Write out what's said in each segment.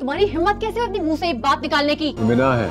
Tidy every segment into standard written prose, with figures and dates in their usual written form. तुम्हारी हिम्मत कैसे अपने मुंह से बात निकालने की? बिना है।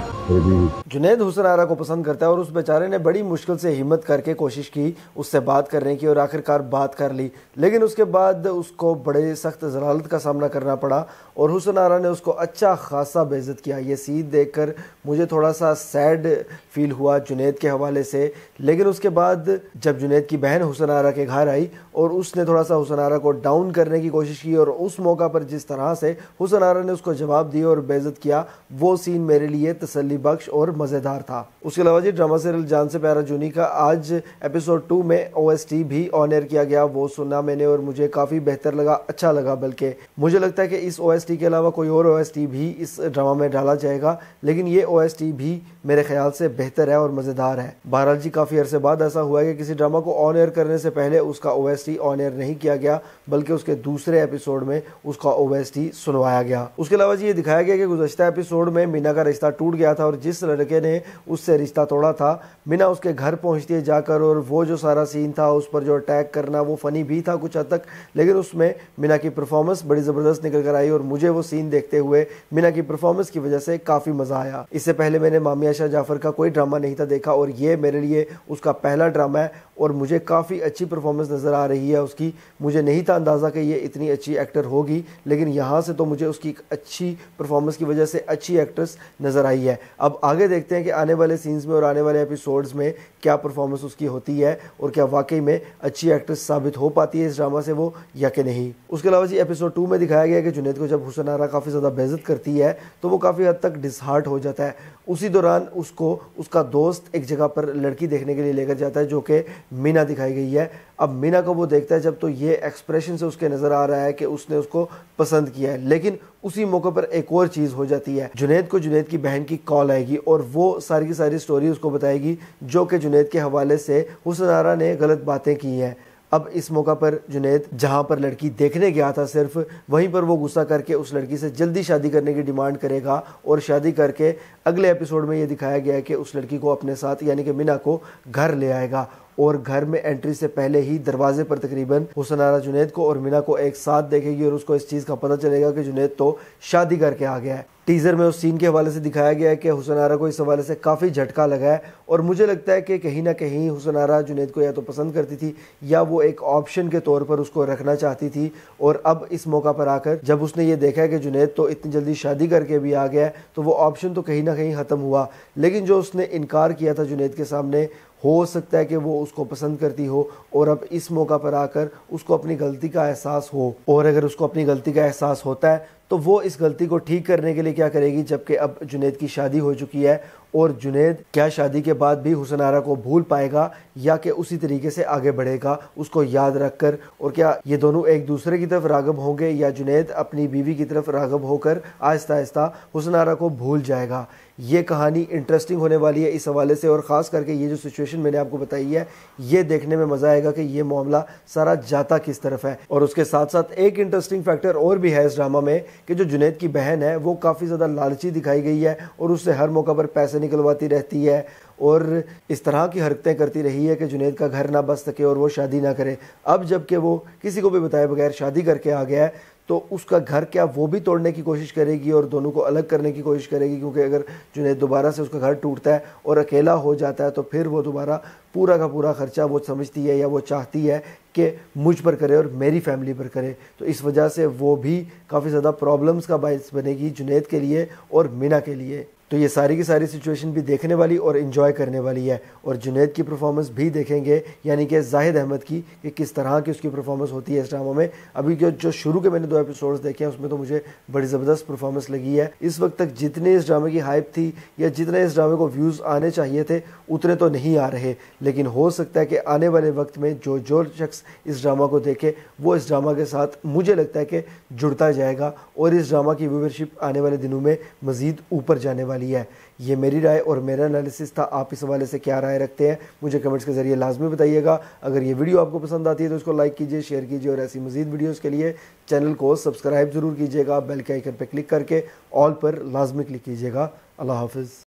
जुनैद हुसैन आरा को पसंद करता है और उस बेचारे ने बड़ी मुश्किल से हिम्मत करके कोशिश की उससे बात करने की और आखिरकार बात कर ली, लेकिन उसके बाद उसको बड़े सख्त जलालत का सामना करना पड़ा और हुसैन आरा ने उसको अच्छा खासा बेइज्जत किया। ये सीन देखकर मुझे थोड़ा सा सैड फील हुआ जुनैद के हवाले से। लेकिन उसके बाद जब जुनैद की बहन हुसैन आरा के घर आई और उसने थोड़ा सा हुसैन आरा को डाउन करने की कोशिश की और उस मौका पर जिस तरह से हुसैन आरा ने उसको जवाब दिया और बेइज्जत किया, वो सीन मेरे लिए तसल्ली बख्श और मज़ेदार था। उसके अलावा जी ड्रामा सीरियल जान से प्यारा जूनी का आज एपिसोड 2 में OST भी ऑन एयर किया गया, वो सुना मैंने और मुझे काफ़ी बेहतर लगा, अच्छा लगा। बल्कि मुझे लगता है कि इस OST के अलावा कोई और OST भी इस ड्रामा में डाला जाएगा, लेकिन ये OST भी मेरे ख्याल से बेहतर है और मज़ेदार है। बहरहाल जी काफ़ी अरसे बाद ऐसा हुआ है कि किसी ड्रामा को ऑन एयर करने से पहले उसका OST ऑन एयर नहीं किया गया, बल्कि उसके दूसरे एपिसोड में उसका OST सुनवाया गया। उसके अलावा जी ये दिखाया गया कि गुज़श्ता एपिसोड में मीना का रिश्ता टूट गया था और जिस लड़के ने उससे रिश्ता तोड़ा था, मीना उसके घर पहुंचती है जाकर और वो जो सारा सीन था उस पर जो अटैक करना वो फ़नी भी था कुछ हद तक, लेकिन उसमें मीना की परफॉर्मेंस बड़ी ज़बरदस्त निकल कर आई और मुझे वो सीन देखते हुए मीना की परफॉर्मेंस की वजह से काफ़ी मज़ा आया। इससे पहले मैंने मामिया शाह जाफ़र का कोई ड्रामा नहीं था देखा और ये मेरे लिए उसका पहला ड्रामा है और मुझे काफ़ी अच्छी परफॉर्मेंस नज़र आ रही है उसकी। मुझे नहीं था अंदाज़ा कि ये इतनी अच्छी एक्टर होगी, लेकिन यहाँ से तो मुझे उसकी अच्छी परफॉर्मेंस की वजह से अच्छी एक्ट्रेस नज़र आई है। अब आगे देखते हैं कि आने वाले सीन्स में और आने वाले एपिसोड्स में क्या परफॉर्मेंस उसकी होती है और क्या वाकई में अच्छी एक्ट्रेस साबित हो पाती है इस ड्रामा से वो या कि नहीं। उसके अलावा जी एपिसोड 2 में दिखाया गया कि जुनैद को जब हुसैन आरा काफ़ी ज़्यादा बेइज्जत करती है तो वो काफ़ी हद तक डिसहार्ट हो जाता है। उसी दौरान उसको उसका दोस्त एक जगह पर लड़की देखने के लिए लेकर जाता है जो कि मीना दिखाई गई है। अब मीना को वो देखता है जब तो ये एक्सप्रेशन से उसके नज़र आ रहा है कि उसने उसको पसंद किया है, लेकिन उसी मौके पर एक और चीज़ हो जाती है। जुनैद को जुनैद की बहन की कॉल आएगी और वो सारी की सारी स्टोरी उसको बताएगी जो कि जुनैद के हवाले से हुसैन आरा ने गलत बातें की हैं। अब इस मौका पर जुनैद जहाँ पर लड़की देखने गया था सिर्फ वहीं पर वो गुस्सा करके उस लड़की से जल्दी शादी करने की डिमांड करेगा और शादी करके अगले एपिसोड में ये दिखाया गया है कि उस लड़की को अपने साथ यानी कि मीना को घर ले आएगा और घर में एंट्री से पहले ही दरवाजे पर तकरीबन हुसैन आरा जुनैद को और मीना को एक साथ देखेगी और उसको इस चीज़ का पता चलेगा कि जुनैद तो शादी करके आ गया है। टीज़र में उस सीन के हवाले से दिखाया गया है कि हुसैन आरा को इस हवाले से काफ़ी झटका लगा है और मुझे लगता है कि कहीं ना कहीं हुसैन आरा जुनैद को या तो पसंद करती थी या वो एक ऑप्शन के तौर पर उसको रखना चाहती थी। और अब इस मौका पर आकर जब उसने ये देखा है कि जुनैद तो इतनी जल्दी शादी करके भी आ गया है तो वो ऑप्शन तो कहीं ना कहीं ख़त्म हुआ, लेकिन जो उसने इनकार किया था जुनैद के सामने हो सकता है कि वो उसको पसंद करती हो और अब इस मौका पर आकर उसको अपनी गलती का एहसास हो। और अगर उसको अपनी गलती का एहसास होता है तो वो इस गलती को ठीक करने के लिए क्या करेगी, जबकि अब जुनैद की शादी हो चुकी है और जुनैद क्या शादी के बाद भी हुसैन आरा को भूल पाएगा या कि उसी तरीके से आगे बढ़ेगा उसको याद रखकर, और क्या ये दोनों एक दूसरे की तरफ रागब होंगे या जुनैद अपनी बीवी की तरफ रागब होकर आहिस्ता आहिस्ता हुसैन आरा को भूल जाएगा। ये कहानी इंटरेस्टिंग होने वाली है इस हवाले से और ख़ास करके ये जो सिचुएशन मैंने आपको बताई है ये देखने में मज़ा आएगा कि ये मामला सारा जाता किस तरफ है। और उसके साथ साथ एक इंटरेस्टिंग फैक्टर और भी है इस ड्रामा में कि जो जुनैद की बहन है वो काफ़ी ज़्यादा लालची दिखाई गई है और उससे हर मौका पर पैसे निकलवाती रहती है और इस तरह की हरकतें करती रही है कि जुनैद का घर ना बस सके और वो शादी ना करे। अब जबकि वो किसी को भी बताए बगैर शादी करके आ गया है तो उसका घर क्या वो भी तोड़ने की कोशिश करेगी और दोनों को अलग करने की कोशिश करेगी, क्योंकि अगर जुनैद दोबारा से उसका घर टूटता है और अकेला हो जाता है तो फिर वो दोबारा पूरा का पूरा ख़र्चा वो समझती है या वो चाहती है कि मुझ पर करे और मेरी फैमिली पर करे। तो इस वजह से वो भी काफ़ी ज़्यादा प्रॉब्लम्स का बायस बनेगी जुनैद के लिए और मीना के लिए। तो ये सारी की सारी सिचुएशन भी देखने वाली और इन्जॉय करने वाली है और जुनैद की परफॉर्मेंस भी देखेंगे यानी कि जाहिद अहमद की कि किस तरह की उसकी परफॉर्मेंस होती है इस ड्रामा में। अभी जो शुरू के मैंने 2 एपिसोड्स देखे हैं उसमें तो मुझे बड़ी ज़बरदस्त परफॉर्मेंस लगी है। इस वक्त तक जितने इस ड्रामे की हाइप थी या जितने इस ड्रामे को व्यूज़ आने चाहिए थे उतने तो नहीं आ रहे, लेकिन हो सकता है कि आने वाले वक्त में जो जो शख्स इस ड्रामा को देखे वो इस ड्रामा के साथ मुझे लगता है कि जुड़ता जाएगा और इस ड्रामा की व्यूवरशिप आने वाले दिनों में मज़ीद ऊपर जाने वाली है। ये मेरी राय और मेरा एनालिसिस था, आप इस हवाले से क्या राय रखते हैं मुझे कमेंट्स के ज़रिए लाजमी बताइएगा। अगर ये वीडियो आपको पसंद आती है तो इसको लाइक कीजिए, शेयर कीजिए और ऐसी मज़ीद वीडियोज़ के लिए चैनल को सब्सक्राइब ज़रूर कीजिएगा। बेल के आइकन पर क्लिक करके ऑल पर लाजमी क्लिक कीजिएगा। अल्लाह हाफ़िज़।